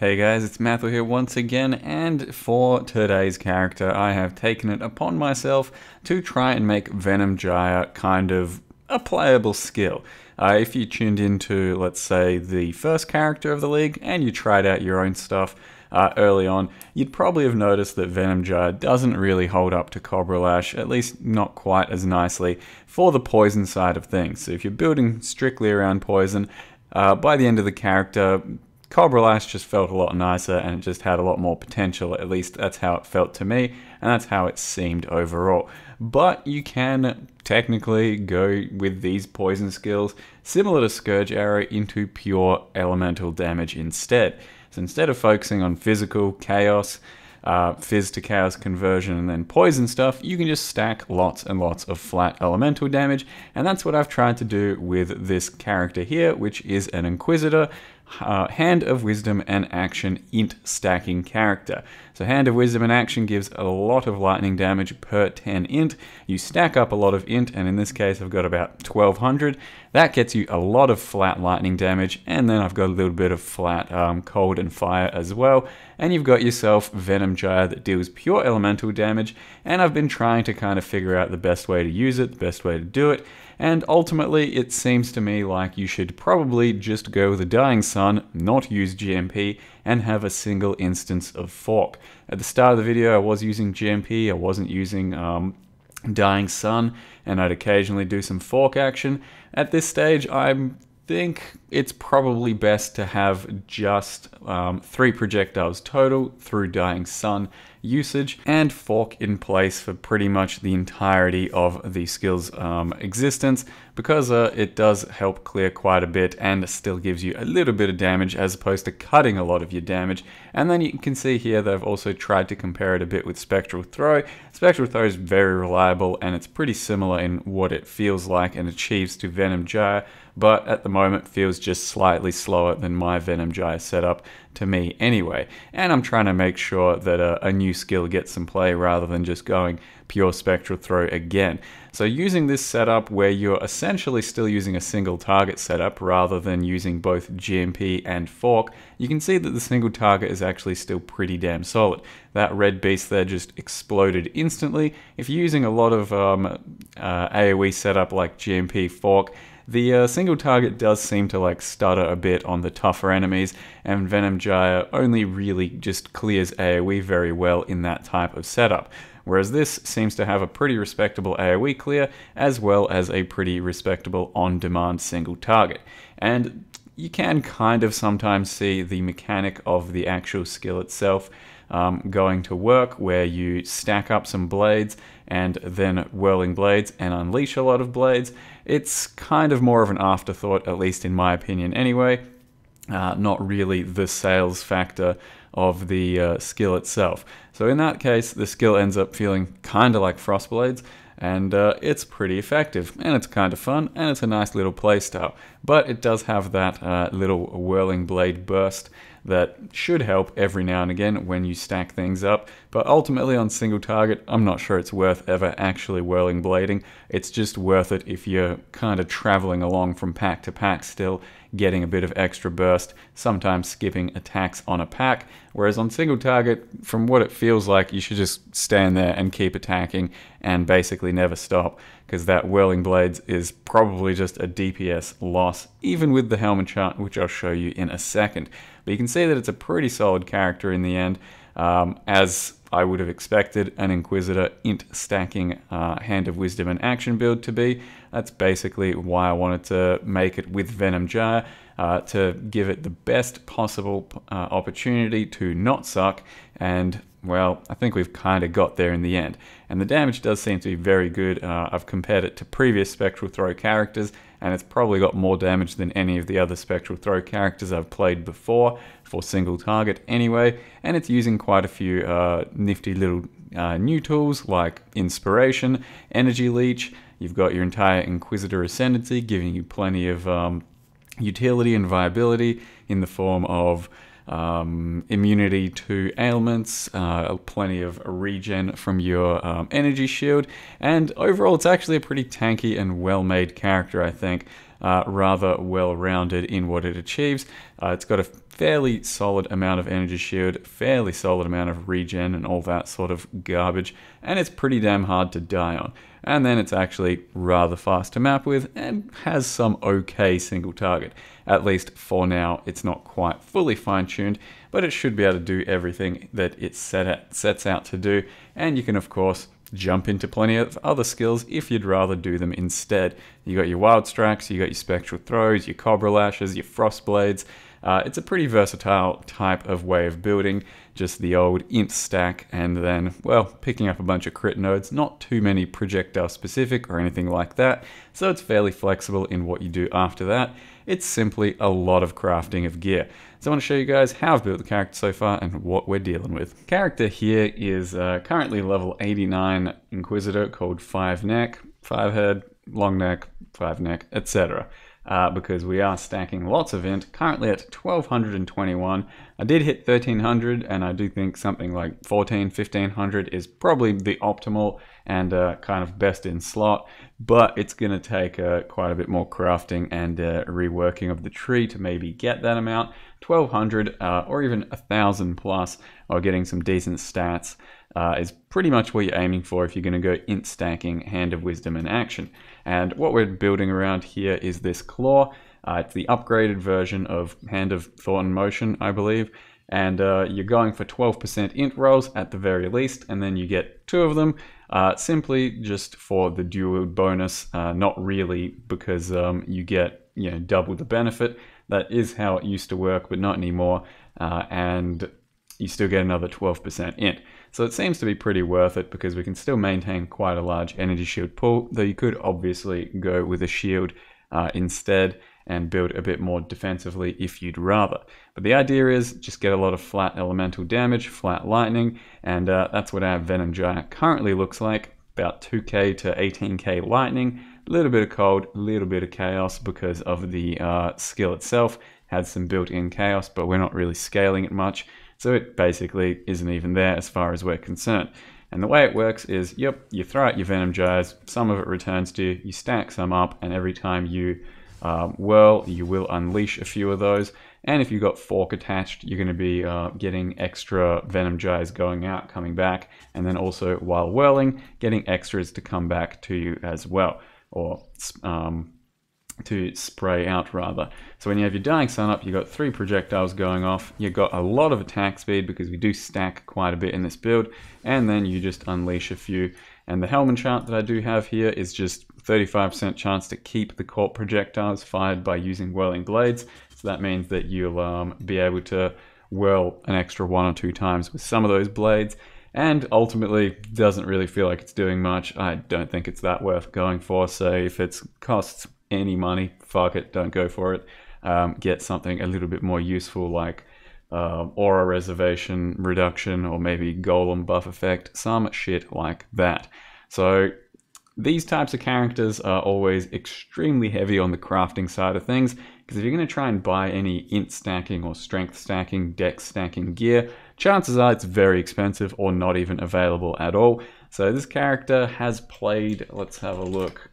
Hey guys, it's Matthew here once again, and for today's character I have taken it upon myself to try and make Venom Gyre kind of a playable skill. If you tuned into, let's say, the first character of the league and you tried out your own stuff early on, you'd probably have noticed that Venom Gyre doesn't really hold up to Cobra Lash, at least not quite as nicely, for the poison side of things. So if you're building strictly around poison, by the end of the character, Cobra Lash just felt a lot nicer and it just had a lot more potential. At least that's how it felt to me, and that's how it seemed overall. But you can technically go with these poison skills, similar to Scourge Arrow, into pure elemental damage instead. So instead of focusing on physical, chaos, fizz to chaos conversion and then poison stuff, you can just stack lots and lots of flat elemental damage, and that's what I've tried to do with this character here, which is an Inquisitor, Hand of Wisdom and Action int stacking character. So Hand of Wisdom and Action gives a lot of lightning damage per 10 int. You stack up a lot of int, and in this case I've got about 1200. That gets you a lot of flat lightning damage, and then I've got a little bit of flat cold and fire as well. And you've got yourself Venom Gyre that deals pure elemental damage, and I've been trying to kind of figure out the best way to use it, the best way to do it. And ultimately, it seems to me like you should probably just go with the Dying Sun, not use GMP, and have a single instance of Fork. At the start of the video, I was using GMP, I wasn't using Dying Sun, and I'd occasionally do some Fork action. At this stage, I think it's probably best to have just 3 projectiles total through Dying Sun usage, and Fork in place for pretty much the entirety of the skill's existence, because it does help clear quite a bit and still gives you a little bit of damage as opposed to cutting a lot of your damage. And then you can see here that I've also tried to compare it a bit with Spectral Throw. Spectral Throw is very reliable and it's pretty similar in what it feels like and achieves to Venom Gyre, but at the moment feels just slightly slower than my Venom Gyre setup, to me anyway. And I'm trying to make sure that a new skill gets some play rather than just going pure Spectral Throw again. So using this setup where you're essentially still using a single target setup rather than using both GMP and Fork, you can see that the single target is actually still pretty damn solid. That red beast there just exploded instantly. If you're using a lot of AoE setup like GMP, Fork, the single target does seem to like stutter a bit on the tougher enemies, and Venom Gyre only really just clears AoE very well in that type of setup. Whereas this seems to have a pretty respectable AoE clear, as well as a pretty respectable on-demand single target. And you can kind of sometimes see the mechanic of the actual skill itself going to work, where you stack up some blades and then whirling blades and unleash a lot of blades. It's kind of more of an afterthought, at least in my opinion anyway, not really the sales factor of the skill itself. So in that case, the skill ends up feeling kind of like Frostblades, and it's pretty effective, and it's kind of fun, and it's a nice little playstyle. But it does have that little whirling blade burst that should help every now and again when you stack things up. But ultimately on single target, I'm not sure it's worth ever actually whirling blading. It's just worth it if you're kind of traveling along from pack to pack still, getting a bit of extra burst, sometimes skipping attacks on a pack. Whereas on single target, from what it feels like, you should just stand there and keep attacking and basically never stop, because that whirling blades is probably just a DPS loss, even with the helmet chart, which I'll show you in a second. But you can see that it's a pretty solid character in the end, as I would have expected an Inquisitor int stacking Hand of Wisdom and Action build to be. That's basically why I wanted to make it with Venom Gyre, to give it the best possible opportunity to not suck, and well, I think we've kind of got there in the end. And the damage does seem to be very good. I've compared it to previous Spectral Throw characters, and it's probably got more damage than any of the other Spectral Throw characters I've played before, for single target anyway. And it's using quite a few nifty little new tools like Inspiration, Energy Leech. You've got your entire Inquisitor Ascendancy giving you plenty of utility and viability in the form of immunity to ailments, plenty of regen from your energy shield, and overall it's actually a pretty tanky and well-made character, I think. rather well-rounded in what it achieves. It's got a fairly solid amount of energy shield, fairly solid amount of regen and all that sort of garbage, and it's pretty damn hard to die on. And then it's actually rather fast to map with and has some okay single target. At least for now, it's not quite fully fine-tuned, but it should be able to do everything that it sets out to do. And you can, of course, jump into plenty of other skills if you'd rather do them instead. You got your Wild Strikes, you got your Spectral Throws, your Cobra Lashes, your Frostblades. It's a pretty versatile type of way of building, just the old imp stack and then, well, picking up a bunch of crit nodes, not too many projectile specific or anything like that, so it's fairly flexible in what you do after that. It's simply a lot of crafting of gear. So I want to show you guys how I've built the character so far and what we're dealing with. Character here is currently level 89 Inquisitor called 5 Neck, 5 Head, Long Neck, 5 Neck, etc. Because we are stacking lots of int, currently at 1221. I did hit 1300, and I do think something like 1400, 1500 is probably the optimal and kind of best in slot, but it's going to take quite a bit more crafting and reworking of the tree to maybe get that amount. 1200 or even 1000 plus, or getting some decent stats is pretty much what you're aiming for if you're going to go int stacking Hand of Wisdom and Action. And what we're building around here is this claw. It's the upgraded version of Hand of Thought and Motion, I believe. And you're going for 12% int rolls at the very least, and then you get 2 of them simply just for the dual bonus, not really because you get, you know, double the benefit. That is how it used to work, but not anymore, and you still get another 12% int. So it seems to be pretty worth it because we can still maintain quite a large energy shield pool, though you could obviously go with a shield instead and build a bit more defensively if you'd rather. But the idea is just get a lot of flat elemental damage, flat lightning, and that's what our Venom Gyre currently looks like. About 2k to 18k lightning, a little bit of cold, a little bit of chaos because of the skill itself. Had some built-in chaos, but we're not really scaling it much, so it basically isn't even there as far as we're concerned. And the way it works is, yep, you throw out your Venom Gyres, some of it returns to you, you stack some up, and every time you whirl, you will unleash a few of those. And if you've got Fork attached, you're going to be getting extra Venom Gyres going out, coming back, and then also while whirling, getting extras to come back to you as well, or to spray out rather. So when you have your Dying Sun up, you've got 3 projectiles going off, you've got a lot of attack speed because we do stack quite a bit in this build, and then you just unleash a few. And the Hellman chart that I do have here is just 35% chance to keep the corp projectiles fired by using whirling blades. So that means that you'll be able to whirl an extra 1 or 2 times with some of those blades. And ultimately, doesn't really feel like it's doing much. I don't think it's that worth going for. So if it costs any money, fuck it, don't go for it. Get something a little bit more useful like aura reservation reduction, or maybe golem buff effect, some shit like that. So these types of characters are always extremely heavy on the crafting side of things, because if you're going to try and buy any int stacking or strength stacking, dex stacking gear, chances are it's very expensive or not even available at all. So this character has played, let's have a look,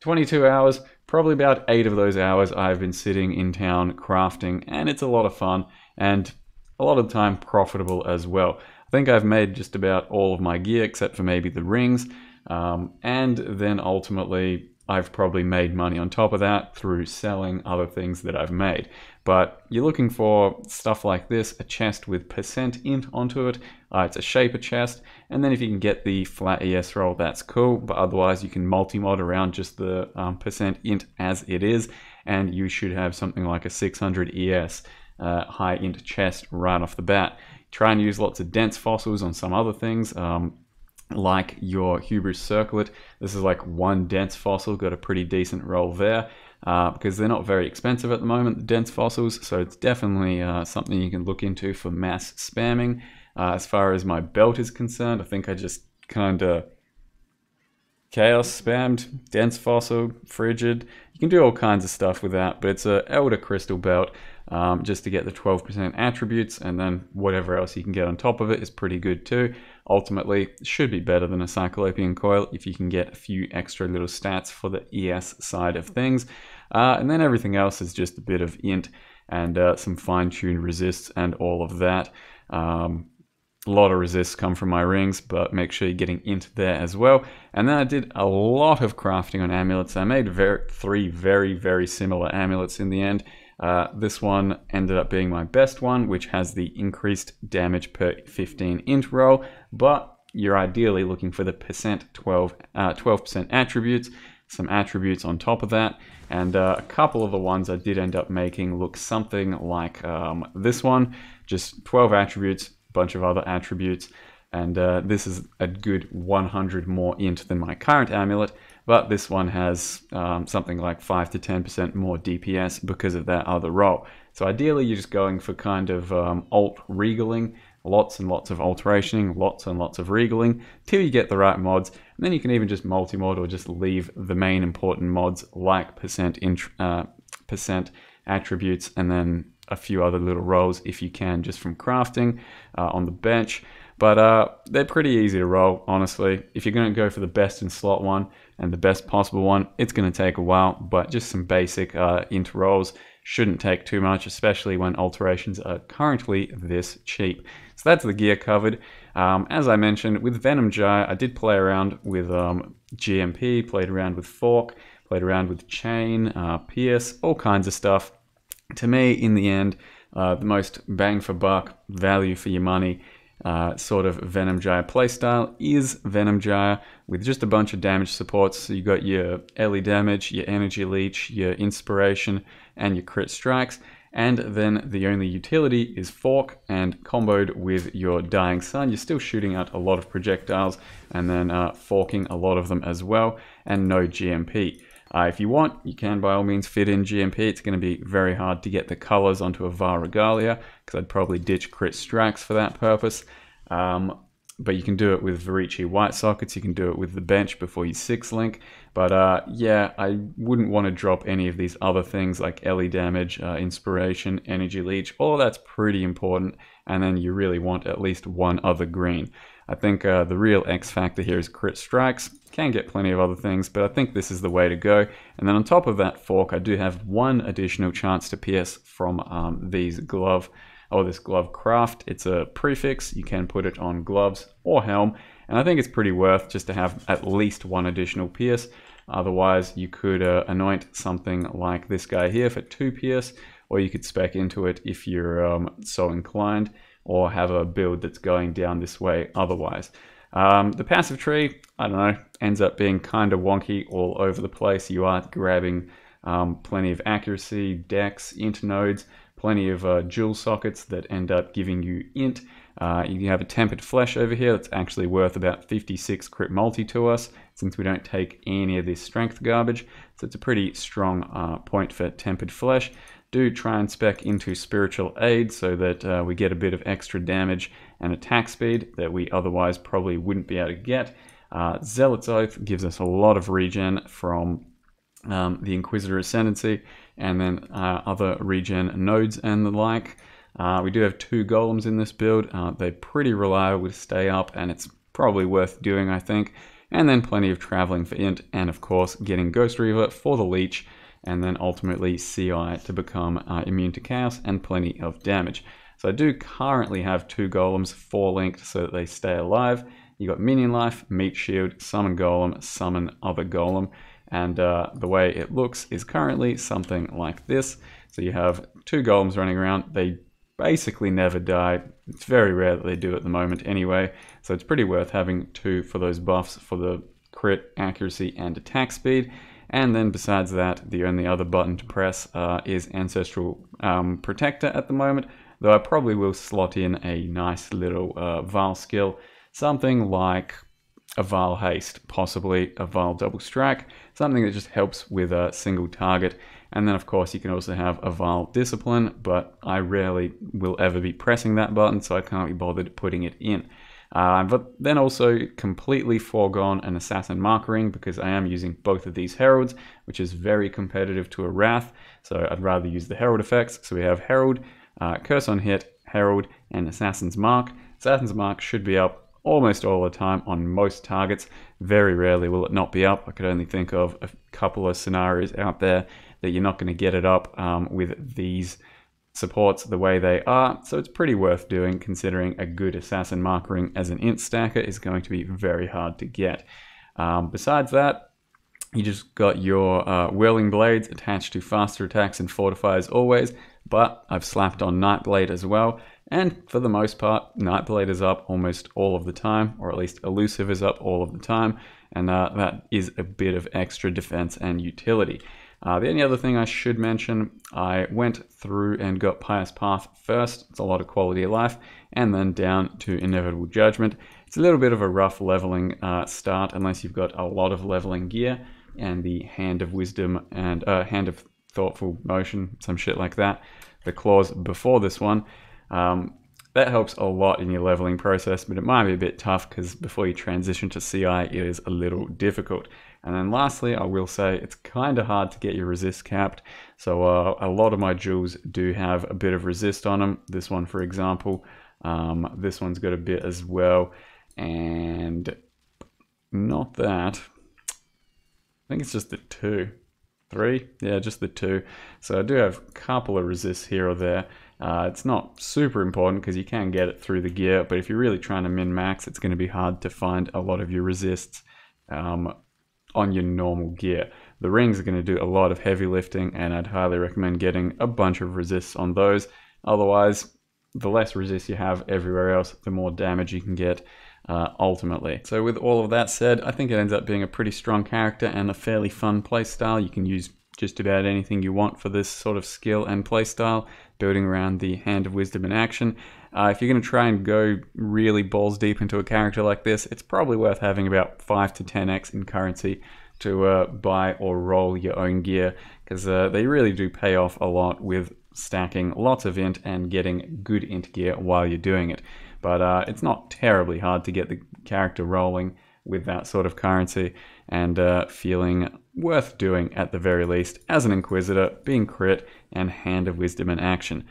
22 hours. Probably about 8 of those hours I've been sitting in town crafting, and it's a lot of fun. And a lot of the time profitable as well. I think I've made just about all of my gear except for maybe the rings. And then ultimately I've probably made money on top of that through selling other things that I've made. But you're looking for stuff like this, a chest with percent int onto it. It's a shaper chest. And then if you can get the flat ES roll, that's cool. But otherwise you can multi-mod around just the percent int as it is. And you should have something like a 600 ES. High int chest right off the bat. Try and use lots of dense fossils on some other things, like your Hubris Circlet. This is like 1 dense fossil, got a pretty decent roll there, because they're not very expensive at the moment, the dense fossils, so it's definitely something you can look into for mass spamming. As far as my belt is concerned, I think I just kind of chaos spammed, dense fossil, frigid. You can do all kinds of stuff with that, but it's an elder crystal belt. Just to get the 12% attributes, and then whatever else you can get on top of it is pretty good too. Ultimately, should be better than a Cyclopean Coil if you can get a few extra little stats for the ES side of things. And then everything else is just a bit of int and some fine-tuned resists and all of that. A lot of resists come from my rings, but make sure you're getting int there as well. And then I did a lot of crafting on amulets. I made three very, very similar amulets in the end. This one ended up being my best one, which has the increased damage per 15 int roll, but you're ideally looking for the percent 12% attributes, some attributes on top of that, and a couple of the ones I did end up making look something like this one, just 12 attributes, bunch of other attributes, and this is a good 100 more int than my current amulet, but this one has something like 5 to 10% more DPS because of that other role. So ideally you're just going for kind of alt-regaling, lots and lots of alterationing, lots and lots of regaling, till you get the right mods, and then you can even just multi-mod or just leave the main important mods like percent attributes, and then a few other little rolls if you can just from crafting on the bench. But they're pretty easy to roll, honestly. If you're going to go for the best in slot one and the best possible one, it's going to take a while, but just some basic int rolls shouldn't take too much, especially when alterations are currently this cheap. So that's the gear covered. As I mentioned, with Venom Gyre, I did play around with GMP, played around with Fork, played around with Chain, Pierce, all kinds of stuff. To me, in the end, the most bang for buck, value for your money sort of Venom Gyre playstyle is Venom Gyre with just a bunch of damage supports. So you got your Ele damage, your Energy Leech, your Inspiration, and your Crit Strikes. And then the only utility is Fork, and comboed with your Dying Sun, you're still shooting out a lot of projectiles and then forking a lot of them as well, and no GMP. If you want, you can by all means fit in GMP. It's going to be very hard to get the colors onto a Var Regalia, because I'd probably ditch Crit Strikes for that purpose. But you can do it with Verici White Sockets, you can do it with the bench before you 6-link. But yeah, I wouldn't want to drop any of these other things like Ele damage, Inspiration, Energy Leech. All that's pretty important, and then you really want at least one other green. I think the real X factor here is Crit Strikes. Can get plenty of other things, but I think this is the way to go. And then on top of that Fork, I do have one additional chance to pierce from this glove craft. It's a prefix, you can put it on gloves or helm, and I think it's pretty worth just to have at least one additional pierce. Otherwise you could anoint something like this guy here for 2 pierce, or you could spec into it if you're so inclined, or have a build that's going down this way otherwise. The passive tree, I don't know, ends up being kind of wonky all over the place. You are grabbing plenty of accuracy, dex, int nodes, plenty of jewel sockets that end up giving you int. You have a Tempered Flesh over here that's actually worth about 56 crit multi to us, since we don't take any of this strength garbage. So it's a pretty strong point for Tempered Flesh. Do try and spec into Spiritual Aid so that we get a bit of extra damage and attack speed that we otherwise probably wouldn't be able to get. Zealot's Oath gives us a lot of regen from the Inquisitor Ascendancy, and then other regen nodes and the like. We do have 2 golems in this build. They're pretty reliable to stay up, and it's probably worth doing, I think. And then plenty of traveling for int, and of course getting Ghost Reaver for the leech, and then ultimately CI to become immune to chaos and plenty of damage. So I do currently have 2 golems, 4 linked so that they stay alive. You got minion life, meat shield, summon golem, summon other golem, and the way it looks is currently something like this. So you have 2 golems running around, they basically never die. It's very rare that they do at the moment anyway, so it's pretty worth having 2 for those buffs for the crit, accuracy, and attack speed. And then besides that, the only other button to press is Ancestral Protector at the moment, though I probably will slot in a nice little Vile skill, something like a Vile Haste, possibly a Vile Double Strike, something that just helps with a single target. And then of course you can also have a Vile Discipline, but I rarely will ever be pressing that button, so I can't be bothered putting it in. But then also completely foregone an Assassin's Mark ring, because I am using both of these heralds, which is very competitive to a Wrath, so I'd rather use the herald effects. So we have herald, curse on hit, herald, and Assassin's Mark. Assassin's Mark should be up almost all the time on most targets. Very rarely will it not be up. I could only think of a couple of scenarios out there that you're not going to get it up with these supports the way they are, so it's pretty worth doing, considering a good Assassin Mark ring as an int stacker is going to be very hard to get. Besides that, you just got your Whirling Blades attached to faster attacks and fortifies always, but I've slapped on Nightblade as well, and for the most part, Nightblade is up almost all of the time, or at least Elusive is up all of the time, and that is a bit of extra defense and utility. The only other thing I should mention, I went through and got Pious Path first. It's a lot of quality of life, and then down to Inevitable Judgment. It's a little bit of a rough leveling start unless you've got a lot of leveling gear and the Hand of Wisdom and Hand of Thoughtful Motion, some shit like that. The clause before this one, that helps a lot in your leveling process, but it might be a bit tough because before you transition to CI, it is a little difficult. And then lastly, I will say it's kind of hard to get your resist capped. So a lot of my jewels do have a bit of resist on them. This one, for example, this one's got a bit as well. And not that. I think it's just the two. Three? Yeah, just the two. So I do have a couple of resists here or there. It's not super important because you can get it through the gear, but if you're really trying to min-max, it's going to be hard to find a lot of your resists on your normal gear. The rings are going to do a lot of heavy lifting, and I'd highly recommend getting a bunch of resists on those. Otherwise, the less resist you have everywhere else, the more damage you can get ultimately. So with all of that said, I think it ends up being a pretty strong character and a fairly fun playstyle. You can use just about anything you want for this sort of skill and playstyle, building around the Hand of Wisdom and Action. If you're going to try and go really balls deep into a character like this, it's probably worth having about 5 to 10x in currency to buy or roll your own gear, because they really do pay off a lot with stacking lots of int and getting good int gear while you're doing it. But it's not terribly hard to get the character rolling with that sort of currency and feeling worth doing at the very least as an Inquisitor, being crit and Hand of Wisdom and Action.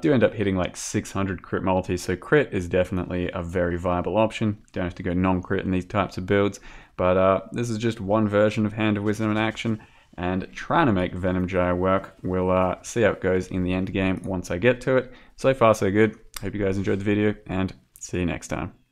Do end up hitting like 600 crit multi, so crit is definitely a very viable option. Don't have to go non-crit in these types of builds, but this is just one version of Hand of Wisdom and Action, and trying to make Venom Gyre work. We'll see how it goes in the end game once I get to it. So far so good. Hope you guys enjoyed the video, and see you next time.